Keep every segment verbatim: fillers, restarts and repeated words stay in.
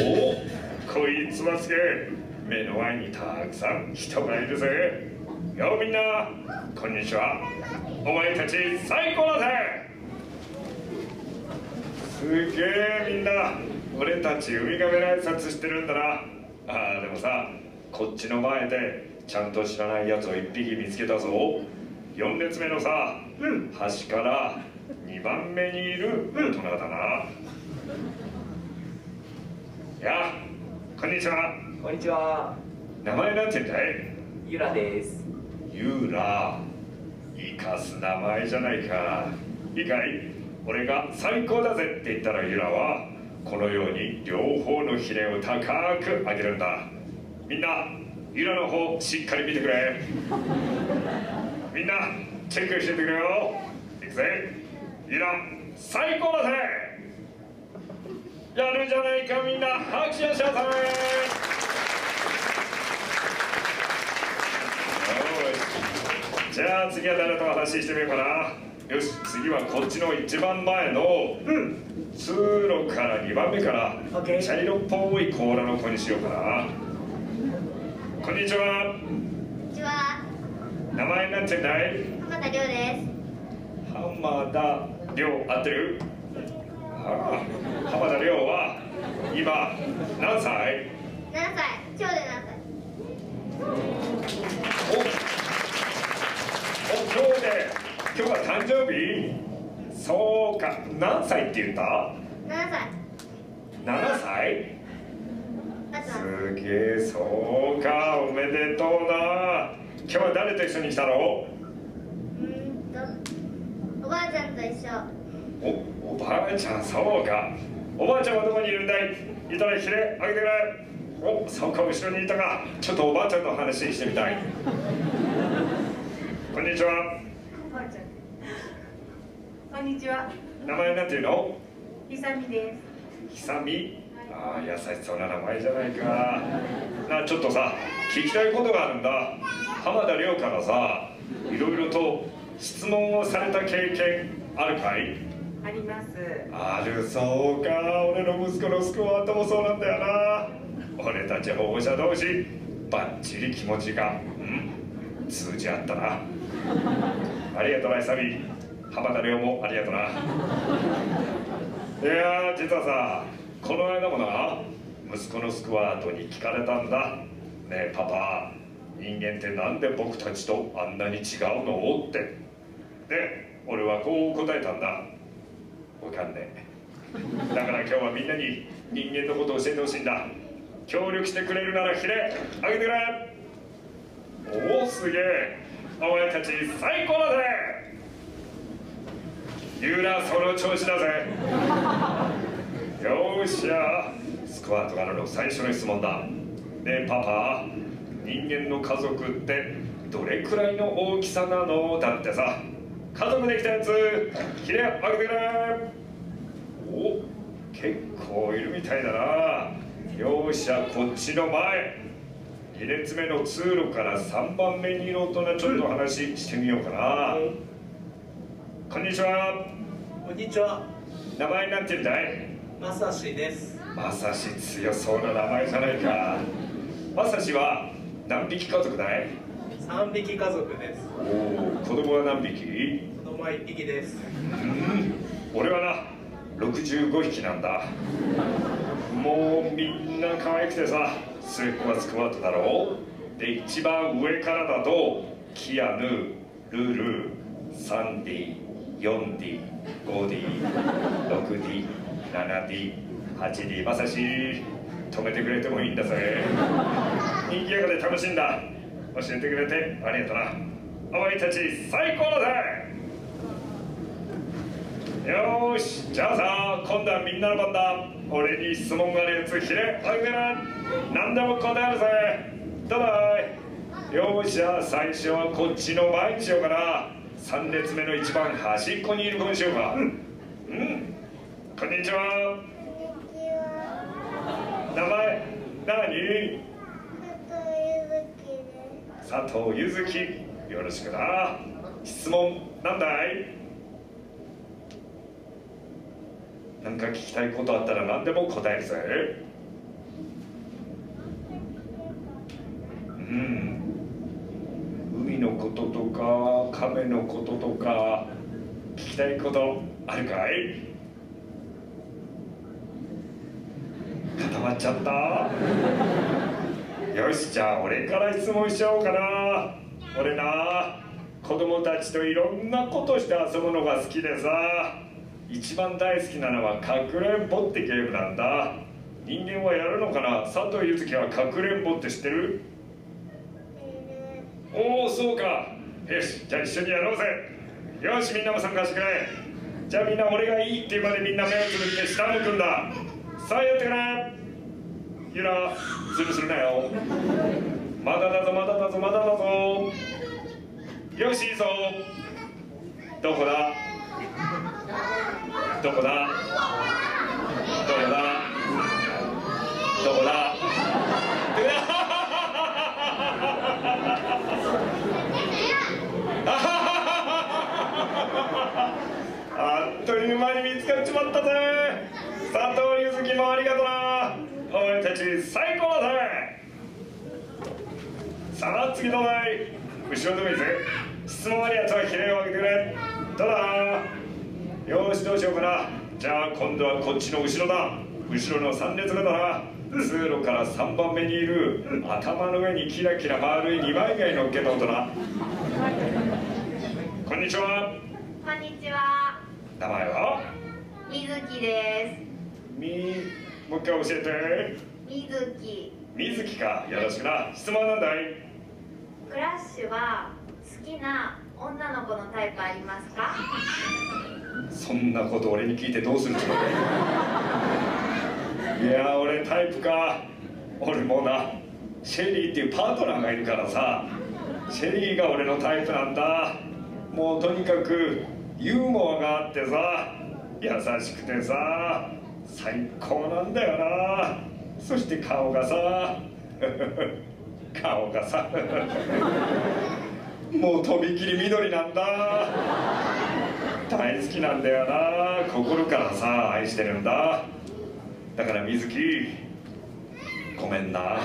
おお、こいつはすげえ。目の前にたくさん人がいるぜ。ようみんな、こんにちは。お前たち最高だぜ。すげえみんな、俺たちウミガメの挨拶してるんだな。あーでもさ、こっちの前でちゃんと知らないやつを一匹見つけたぞ。よん列目のさ、うん、端からにばんめにいる大人だな。いや、こんにちは。こんにちは。名前なんて言うんだい？ゆらです。ゆら、生かす名前じゃないか。いいかい？俺が最高だぜって言ったら、ゆらはこのように両方のヒレを高く上げるんだ。みんな、ゆらの方しっかり見てくれ。みんな、チェックしててくれよ。いくぜ。ゆら、最高だぜ。やるじゃないかみんな、拍手をしようため。じゃあ次は誰と話してみようかな。よし、次はこっちの一番前の通路からにばんめから茶色っぽい甲羅の子にしようかな。こんにちは。こんにちは。名前なんて言うんだい？浜田亮です。浜田亮、合ってる？ああ、浜田亮は今何歳？何歳？今日で何歳？お今日で、今日は誕生日？そうか、何歳って言った？ななさい。ななさい？すげえ、そうか、おめでとうな。今日は誰と一緒に来たの？うんと、おばあちゃんと一緒。お、おばあちゃん、そうか。おばあちゃんはどこにいるんだい？いたらひれあげてくれ。お、そうか、後ろにいたか。ちょっとおばあちゃんの話してみたい。こんにちは。こんにちは。名前なんていうの？ひさみです。ひさみ。ああ、優しそうな名前じゃないか。な、ちょっとさ、聞きたいことがあるんだ。浜田亮からさ、いろいろと質問をされた経験あるかい？あります。あるそうか。俺の息子のスクワットもそうなんだよな。俺たち保護者同士、バッチリ気持ちが、うん、通じ合ったな。ありがとな、久美。浜田亮もありがとな。いやー、実はさ、この間もな、息子のスクワートに聞かれたんだ。ねえパパ、人間ってなんで僕たちとあんなに違うのって。で、俺はこう答えたんだ。わかんねえ。だから今日はみんなに人間のことを教えてほしいんだ。協力してくれるならヒレあげてくれ。おお、すげえ。お前たち最高だぜ。ゆら、その調子だぜ。よーしや、スクワートからの最初の質問だ。ねえパパ、人間の家族ってどれくらいの大きさなの？だってさ、家族できたやつひれあげてくれ。お、結構いるみたいだな。よーしや、こっちの前に列目の通路からさんばんめにいる大人、ちょっと話してみようかな。こんにちは。こんにちは。名前なんて言うんだい？まさしです。まさし、強そうな名前じゃないか。まさしは何匹家族だい？さんびき家族です。おお、子供は何匹？子供はいっぴきです。うん、俺はな、ろくじゅうごひきなんだ。もうみんな可愛くてさ、末っ子はスクワートだろう。で、一番上からだとキアヌ、ルル、サンディ、よんディ、ごディ、ろくディ、ななディ、はちディ、まさし、止めてくれてもいいんだぜ。にぎやかで楽しいんだ。教えてくれてありがとな。お前たち最高だぜ。よーし、じゃあさ、今度はみんなの番だ。俺に質問があるやつひれあげてな。何でも答えるぜ。どうだい？よーし、じゃあ最初はこっちの前にしようかな。さん列目の一番端っこにいる子にしようか。うん、うん、こんにちは。名前何？佐藤ゆずき。よろしくな。質問なんだい？何何か聞きたいことあったら何でも答えるぜ。うん、海のこととか亀のこととか聞きたいことあるかい？固まっちゃったよし、じゃあ俺から質問しちゃおうかな。俺な、子供たちといろんなことして遊ぶのが好きでさ、一番大好きなのはかくれんぼってゲームなんだ。人間はやるのかな。佐藤柚月はかくれんぼって知ってる？おお、そうか。よし、じゃあ一緒にやろうぜ。よし、みんなも参加してくれ。じゃあみんな俺がいいって言うまでみんな目をつぶって下向くんだ。さあやってくれ。ゆら、ズルするなよ。まだだぞ、まだだぞ、まだだぞ。よし、いいぞ。どこだどこだどこだどこだあっという間に見つかっちまったぜ。佐藤柚月もありがとな。俺たち最高だぜ。さあ次の題、後ろでもいいぜ。質問あるやつはひれを上げてくれ。どうだ。よし、どうしようかな。じゃあ今度はこっちの後ろだ。後ろのさん列目だな。通路からさんばんめにいる頭の上にキラキラ丸いにまい貝のっけた大人。こんにちは。こんにちは。名前は？みずきです。み、もう一回教えて。みずき。みずきか、よろしくな。質問なんだい。クラッシュは好きな女の子のタイプありますか？そんなこと俺に聞いてどうするつもり？いや、俺タイプか。俺もな、シェリーっていうパートナーがいるからさ、シェリーが俺のタイプなんだ。もうとにかくユーモアがあってさ、優しくてさ、最高なんだよな。そして顔がさ顔がさもうとびきり緑なんだ。大好きなんだよな。心からさ愛してるんだ。だからみずき、ごめんな。で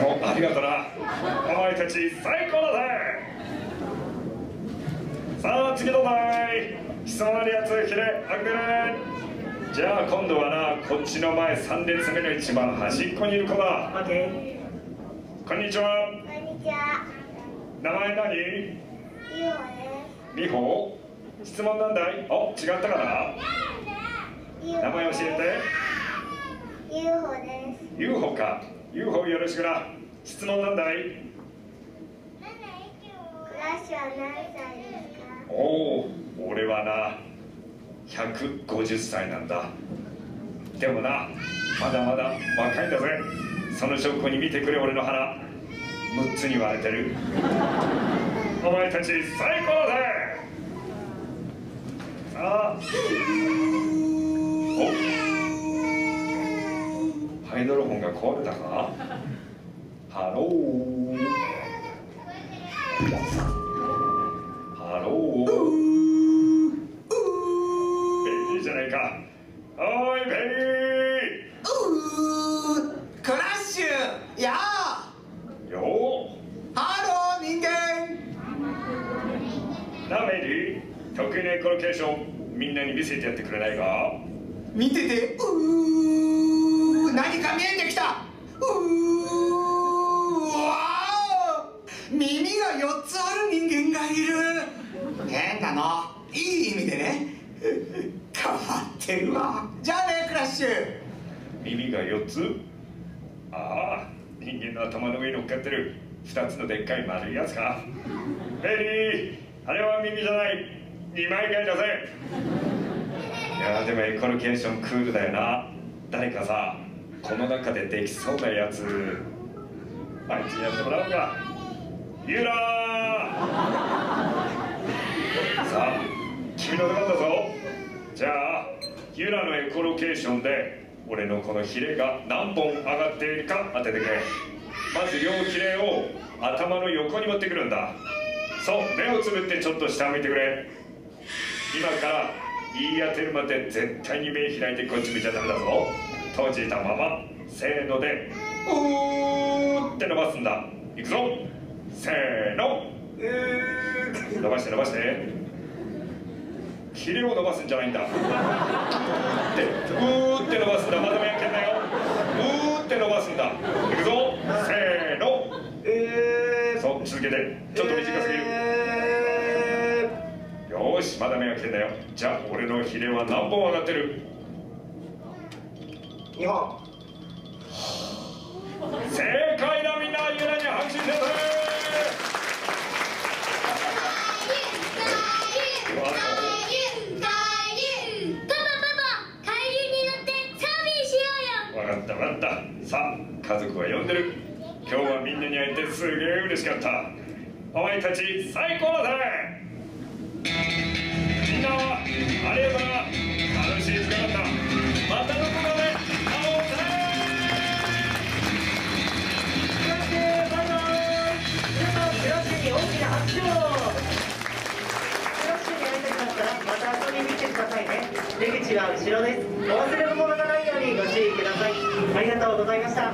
もありがとな。お前たち最高だぜ。さあ次の題、質問あるやつひれあげてね。じゃあ今度はな、こっちの前さん列目の一番端っこにいる子だ。待て。こんにちは。こんにちは。名前何？みほです。みほ？質問なんだい？お、違ったかな。名前教えて。ユーフォーです。ユーフォーか。ユーフォーよろしくな。質問なんだい？クラッシュは何歳ですか？おお、俺はなひゃくごじゅっさいなんだ。でもな、まだまだ若いんだぜ。その証拠に見てくれ、俺の腹むっつに割れてるお前たち最高だぜ。さあお、ハイドロフォンが壊れたか。ハローハロー、ベビーじゃないか。おいベビー。クラッシュやーよー。ハロー人間。なメリー、得意なエコロケーションみんなに見せてやってくれないか。見てて。うー、何か見えてきた。うー、わー、耳がよっつある人間がいる。変なの、いい意味でね変わってるわ。じゃあねクラッシュ。耳がよっつ、ああ人間の頭の上に乗っかってるふたつのでっかい丸いやつか。ベリー、あれは耳じゃない、にまい貝だぜいやでもエコロケーションクールだよな。誰かさ、この中でできそうなやつあいつにやってもらおうか。ゆらーさあ、君の出番だぞ。じゃあユラのエコロケーションで俺のこのヒレが何本上がっているか当ててくれ。まず両ヒレを頭の横に持ってくるんだ。そう、目をつぶってちょっと下を見てくれ。今から言い当てるまで絶対に目開いてこっち見ちゃダメだぞ。閉じたまませーので「うー」って伸ばすんだ。いくぞ、せーの、うー、伸ばして伸ばして、霧を伸ばすんじゃないんだ。うーってうーって伸ばすんだ。まだ目開けんなよ。うーって伸ばすんだ。いくぞ、せーの、えー、そう続けて、ちょっと短すぎる、えー、よーし、まだ目開けんなよ。じゃあ俺のヒレは何本上がってる？にほん。正解だ。みんなゆらに拍手してください。さあ、家族は呼んでる。今日はみんなに会えてすげえ嬉しかった。お前たち最高だぜ。みんなはありがとう。楽しい時間だった。またどこかで会おうぜ。バイバイ。皆さん、クラッシュに大きな拍手を。クラッシュに会いたくなったらまた遊びに来てくださいね。出口は後ろです。お忘れ物がないようにご注意ください。ありがとうございました。